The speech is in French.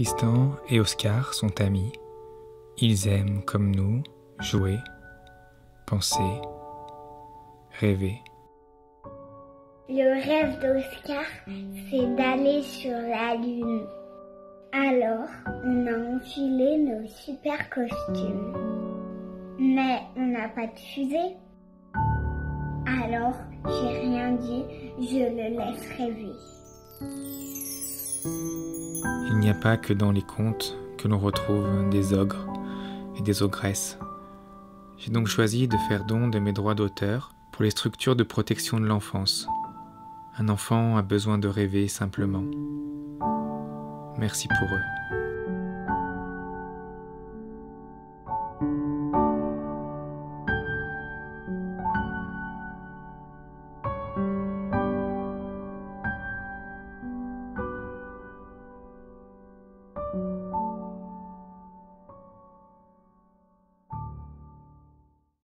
Tristan et Oscar sont amis. Ils aiment, comme nous, jouer, penser, rêver. Le rêve d'Oscar, c'est d'aller sur la Lune. Alors, on a enfilé nos super costumes. Mais on n'a pas de fusée. Alors, j'ai rien dit, je le laisse rêver. Il n'y a pas que dans les contes que l'on retrouve des ogres et des ogresses. J'ai donc choisi de faire don de mes droits d'auteur pour les structures de protection de l'enfance. Un enfant a besoin de rêver simplement. Merci pour eux.